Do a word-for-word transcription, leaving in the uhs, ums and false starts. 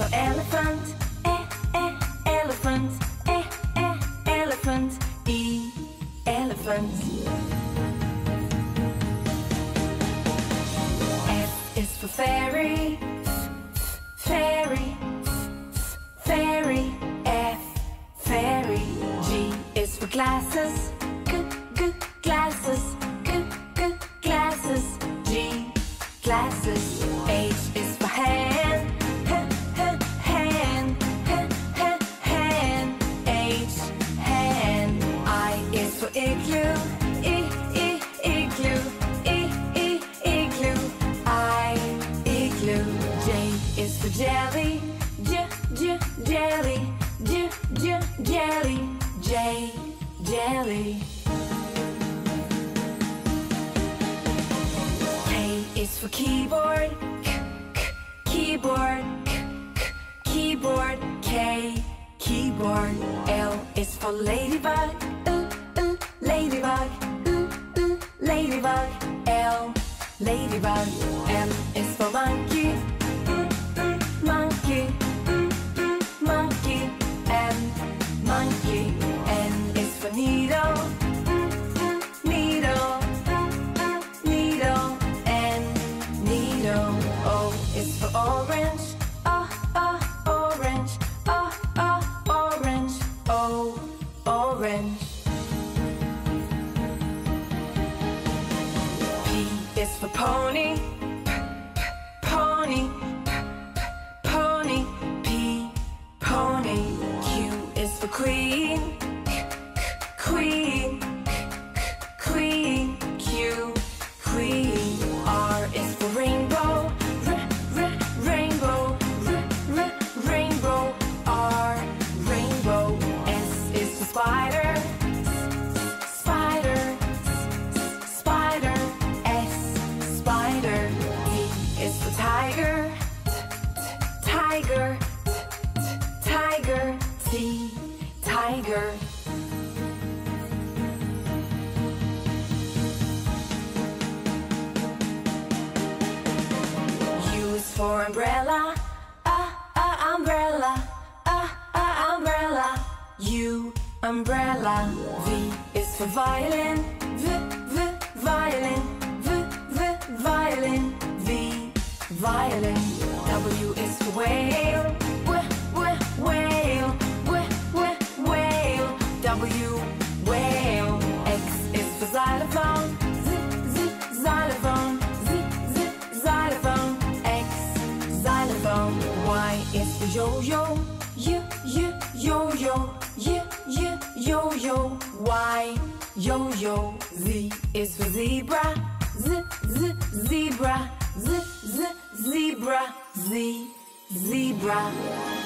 for elephant, eh, eh, elephant, eh, eh, elephant, e, elephant. F is for fairy, fairy, fairy, F, fairy. G is for glasses, g, g, glasses, g, g, glasses, G, glasses. H is for hand, h, h, hand, h, h, hand, H, hand. I is for igloo, I, I, igloo, I, I, igloo, I, igloo. J is for jelly, j, j, jelly, j, j, jelly, J, jelly. K is for keyboard, keyboard, k, k, keyboard, K, keyboard. L is for ladybug, ooh, ooh, ladybug, ooh, ooh, ladybug, L, ladybug. M is for monkey, mm, mm, monkey, mm, mm, monkey, M, monkey. N is for needle, mm, mm, needle, mm, mm, needle, N, needle. O is for orange, ah, ah, orange, ah, ah, orange, O, orange. P is for pony, p, p, pony, p, p, pony, P, pony. Q is for queen, k, k, queen, k, k, queen, Q, queen. R is for rainbow, r, r, rainbow, r, r, rainbow, R, rainbow. S is for spider, s, spider, s, spider, S, spider. T is for tiger, t, t, tiger, t, t, tiger, T, tiger. For umbrella, ah, ah, umbrella, ah, ah, umbrella, U, umbrella. V is for violin, V, V, violin, V, V, violin, V, violin. W is for whale, W, W, whale, W, W, whale, W, whale. X is for xylophone, Z, Z, xylophone, Z, Z, xylophone, X, xylophone. Y is for yo-yo, yo, yo, yo-yo, yo, yo, yo-yo, Y, yo-yo. Z is for zebra, Z, Z, zebra, Z, Z, zebra, Z, zebra.